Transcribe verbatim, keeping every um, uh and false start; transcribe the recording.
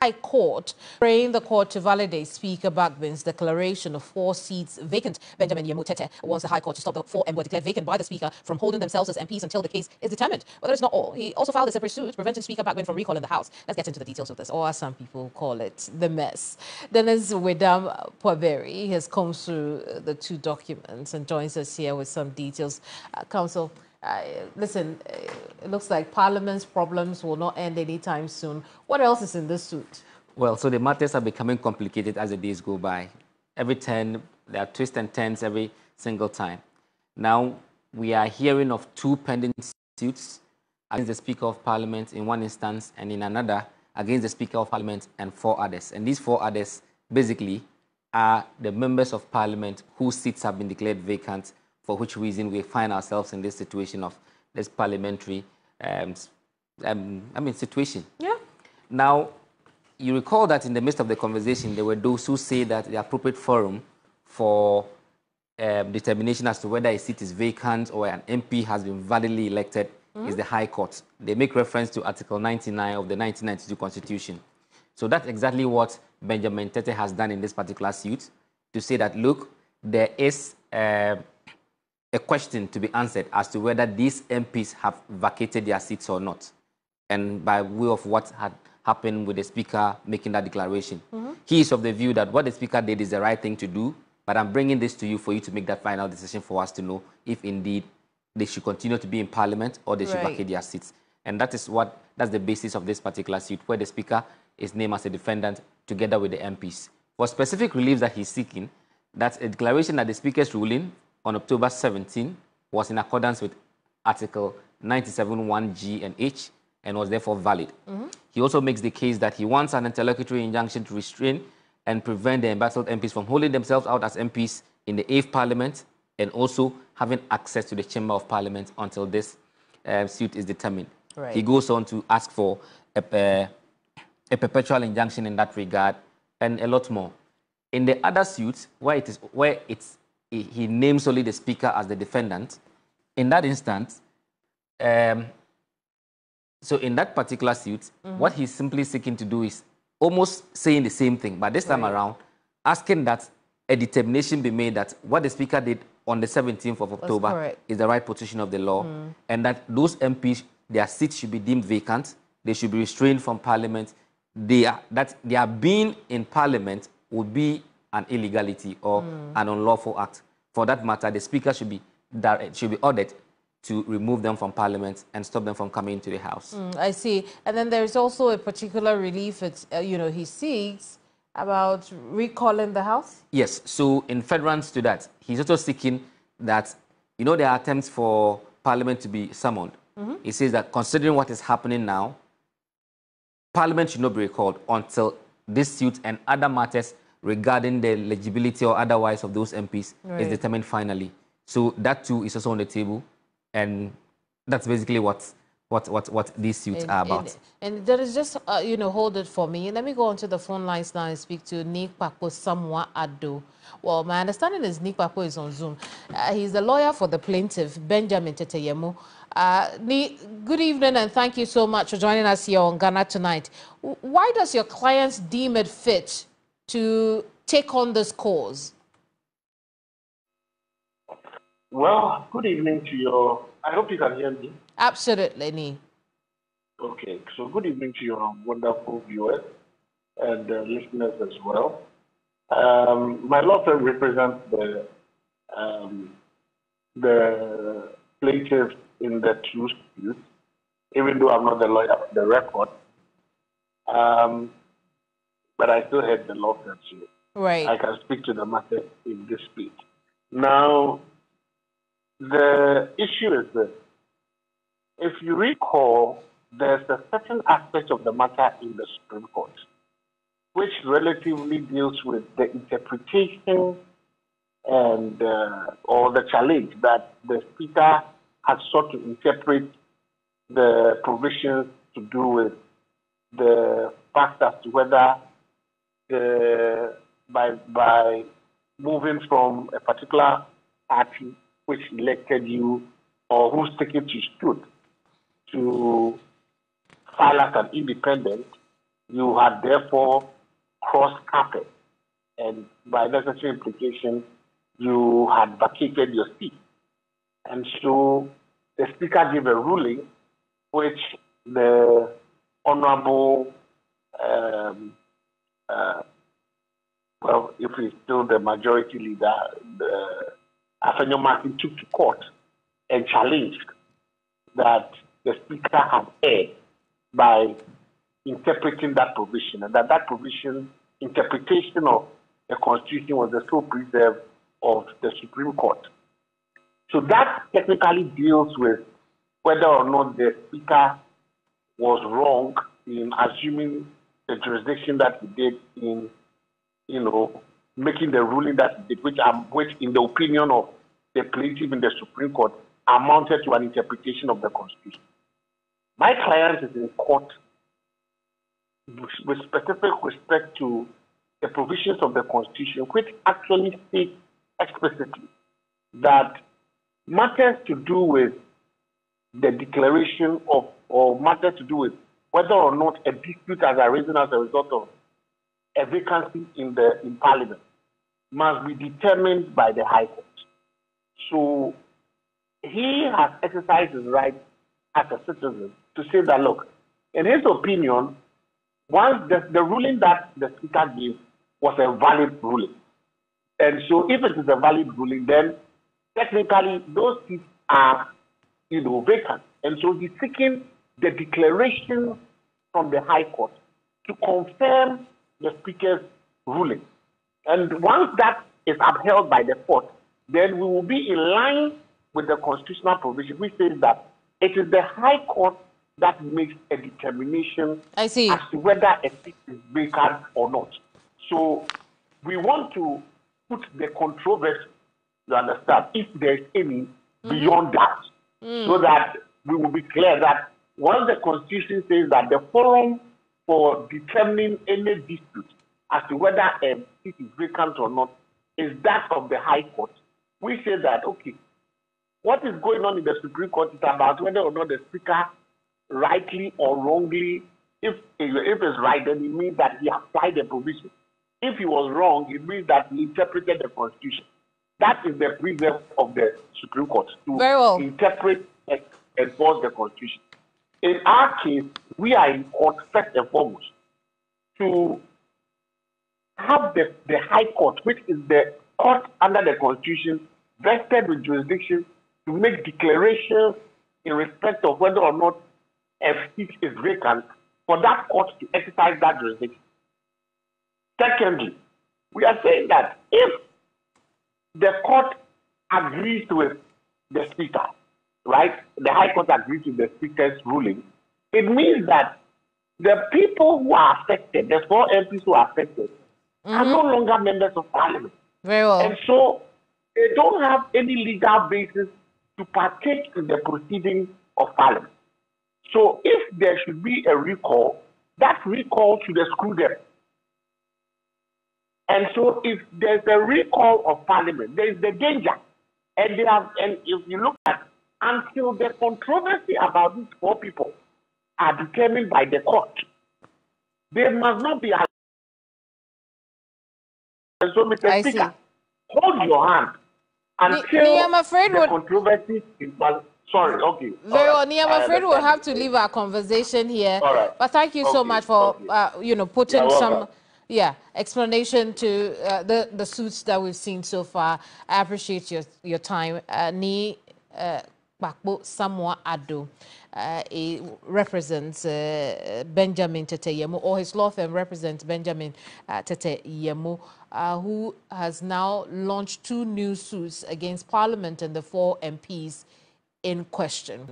High Court, praying the court to validate Speaker Bagbin's declaration of four seats vacant. Benjamin Yemutetteh wants the High Court to stop the four and were declared vacant by the Speaker from holding themselves as M Ps until the case is determined. But that's not all. He also filed a separate suit preventing Speaker Bagbin from recalling the House. Let's get into the details of this, or as some people call it, the mess. Dennis Wedam Pauberry has come through the two documents and joins us here with some details. Uh, Counsel, Uh, listen, it looks like Parliament's problems will not end anytime soon. What else is in this suit? Well, so the matters are becoming complicated as the days go by. Every turn, there are twists and turns every single time. Now, we are hearing of two pending suits against the Speaker of Parliament in one instance and in another against the Speaker of Parliament and four others. And these four others basically are the members of Parliament whose seats have been declared vacant, for which reason we find ourselves in this situation of this parliamentary, um, um, I mean, situation. Yeah. Now, you recall that in the midst of the conversation, there were those who say that the appropriate forum for um, determination as to whether a seat is vacant or an M P has been validly elected mm-hmm. is the High Court. They make reference to Article ninety-nine of the nineteen ninety-two Constitution. So that's exactly what Benjamin Yemutetteh has done in this particular suit, to say that, look, there is Uh, a question to be answered as to whether these M Ps have vacated their seats or not, and by way of what had happened with the Speaker making that declaration. Mm-hmm. He is of the view that what the Speaker did is the right thing to do, but I'm bringing this to you for you to make that final decision for us to know if indeed they should continue to be in Parliament or they right. should vacate their seats. And that is what, that's the basis of this particular suit, where the Speaker is named as a defendant together with the M Ps. For specific relief that he's seeking, that's a declaration that the Speaker's ruling on October seventeenth was in accordance with Article ninety-seven, one G and H and was therefore valid. Mm-hmm. He also makes the case that he wants an interlocutory injunction to restrain and prevent the embattled M Ps from holding themselves out as M Ps in the eighth Parliament and also having access to the Chamber of Parliament until this uh, suit is determined. Right. He goes on to ask for a, a, a perpetual injunction in that regard and a lot more. In the other suit, where it is, where it's he names only the Speaker as the defendant. In that instance, um, so in that particular suit, mm-hmm. what he's simply seeking to do is almost saying the same thing, but this time right. around, asking that a determination be made that what the Speaker did on the seventeenth of October is the right position of the law, mm. and that those M Ps, their seats should be deemed vacant, they should be restrained from Parliament, they are, that their being in Parliament would be an illegality or mm. an unlawful act. For that matter, the Speaker should be direct, should be ordered to remove them from Parliament and stop them from coming into the House. Mm, I see. And then there is also a particular relief, it's, uh, you know, he seeks about recalling the House? Yes. So in furtherance to that, he's also seeking that, you know, there are attempts for Parliament to be summoned. Mm-hmm. He says that considering what is happening now, Parliament should not be recalled until this suit and other matters regarding the legibility or otherwise of those M Ps right. is determined finally. So that too is also on the table, and that's basically what what what what these suits and, are about. And, and there is just uh, you know, hold it for me. Let me go onto the phone lines now and speak to Nii Kpakpo Samoa Addo. Well, my understanding is Nii Kpakpo is on Zoom. Uh, he's the lawyer for the plaintiff Benjamin Teteyemu. Uh, Nii, good evening, and thank you so much for joining us here on Ghana Tonight. Why does your clients deem it fit to take on this cause? Well, good evening to your... I hope you can hear me. Absolutely, Nii. Okay, so good evening to your wonderful viewers and uh, listeners as well. Um, my law firm represents the, um, the plaintiffs in the two suits, even though I'm not the lawyer of the record. Um, But I still had the law firm, so right. I can speak to the matter in this speech. Now, the issue is this. If you recall, there's a certain aspect of the matter in the Supreme Court, which relatively deals with the interpretation and uh, or the challenge that the Speaker has sought to interpret the provisions to do with the fact as to whether Uh, by by moving from a particular party which elected you or whose ticket you stood to file as an independent, You had therefore crossed carpet, and by necessary implication, you had vacated your seat. And so the Speaker gave a ruling which the Honorable, um, uh, well, if he's still the majority leader, Afenyo-Markin took to court and challenged that the Speaker had erred by interpreting that provision, and that that provision, interpretation of the Constitution, was the sole preserve of the Supreme Court. So that technically deals with whether or not the Speaker was wrong in assuming the jurisdiction that he did in, you know, making the ruling that he did, which, um, which in the opinion of the plaintiff in the Supreme Court, amounted to an interpretation of the Constitution. My client is in court with specific respect to the provisions of the Constitution, which actually state explicitly that matters to do with the declaration of, or matters to do with whether or not a dispute has arisen as a result of a vacancy in the in Parliament, must be determined by the High Court. So he has exercised his right as a citizen to say that, look, in his opinion, once the, the ruling that the Speaker gave was a valid ruling. And so if it is a valid ruling, then technically those seats are, you know, vacant. And so he's seeking the declaration from the High Court to confirm the Speaker's ruling. And once that is upheld by the court, then we will be in line with the constitutional provision, which says that it is the High Court that makes a determination I see. as to whether a seat is vacant or not. So we want to put the controversy, you understand, if there is any, mm-hmm. beyond that, mm. so that we will be clear that once the Constitution says that the forum for determining any dispute as to whether a seat is vacant or not is that of the High Court, we say that, okay, what is going on in the Supreme Court is about whether or not the Speaker rightly or wrongly, if, if it's right, then it means that he applied the provision. If he was wrong, it means that he interpreted the Constitution. That is the preserve of the Supreme Court, to well. interpret and enforce the Constitution. In our case, we are in court first and foremost to have the, the High Court, which is the court under the Constitution, vested with jurisdiction to make declarations in respect of whether or not a seat is vacant, for that court to exercise that jurisdiction. Secondly, we are saying that if the court agrees with the Speaker, right, the High Court agrees with the Speaker's ruling, it means that the people who are affected, the four M Ps who are affected, mm-hmm. are no longer members of Parliament. Very well. And so they don't have any legal basis to partake in the proceedings of Parliament. So if there should be a recall, that recall should exclude them. And so if there's a recall of Parliament, there is the danger. And they have, and if you look at, until the controversy about these four people are determined by the court, they must not be allowed. And so, Mister Speaker, hold your hand until me, me, I'm afraid the we'll... controversy is... Sorry, okay. Very well, Nii, I'm afraid we'll have to leave our conversation here. All right. But thank you okay. so much for, okay. uh, you know, putting yeah, well, some... Well. Yeah, explanation to uh, the, the suits that we've seen so far. I appreciate your, your time. Uh, Nii uh, Kpakpo Samoa Addo uh, he represents uh, Benjamin Yemutetteh Yemu, or his law firm represents Benjamin uh, Yemutetteh Yemu, uh, who has now launched two new suits against Parliament and the four M Ps in question.